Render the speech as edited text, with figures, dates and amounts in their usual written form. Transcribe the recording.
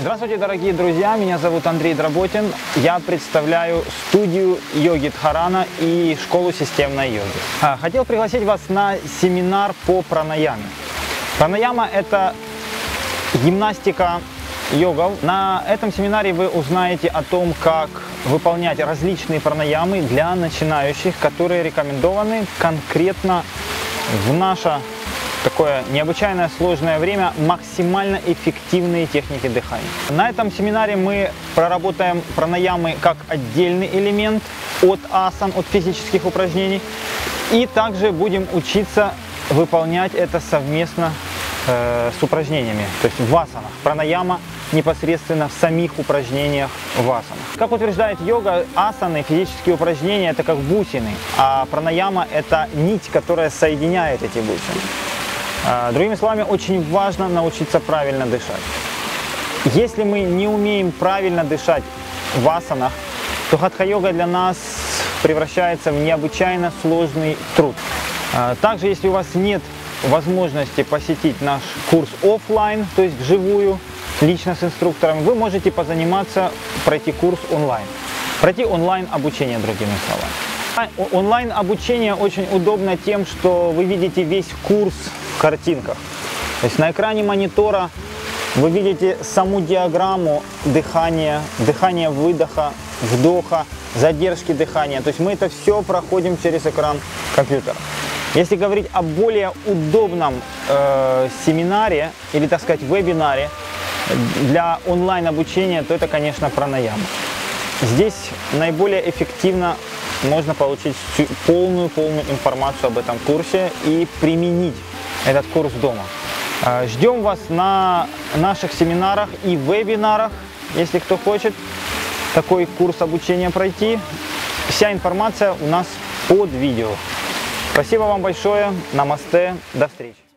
Здравствуйте, дорогие друзья! Меня зовут Андрей Дроботин. Я представляю студию йоги Дхарана и школу системной йоги. Хотел пригласить вас на семинар по пранаяме. Пранаяма – это гимнастика йогов. На этом семинаре вы узнаете о том, как выполнять различные пранаямы для начинающих, которые рекомендованы конкретно в наше такое необычайное сложное время, максимально эффективные техники дыхания. На этом семинаре мы проработаем пранаямы как отдельный элемент от асан, от физических упражнений. И также будем учиться выполнять это совместно с упражнениями, то есть в асанах. Пранаяма непосредственно в самих упражнениях в асанах. Как утверждает йога, асаны, физические упражнения, это как бусины, а пранаяма это нить, которая соединяет эти бусины. Другими словами, очень важно научиться правильно дышать. Если мы не умеем правильно дышать в асанах, то хатха-йога для нас превращается в необычайно сложный труд. Также, если у вас нет возможности посетить наш курс офлайн, то есть вживую, лично с инструктором, вы можете позаниматься, пройти курс онлайн. Пройти онлайн-обучение, другими словами. Онлайн-обучение очень удобно тем, что вы видите весь курс в картинках. То есть на экране монитора вы видите саму диаграмму дыхания, выдоха, вдоха, задержки дыхания. То есть мы это все проходим через экран компьютера. Если говорить о более удобном семинаре или, так сказать, вебинаре для онлайн-обучения, то это, конечно, пранаяма. Здесь наиболее эффективно можно получить полную информацию об этом курсе и применить этот курс дома. Ждем вас на наших семинарах и вебинарах, если кто хочет такой курс обучения пройти. Вся информация у нас под видео. Спасибо вам большое. Намасте. До встречи.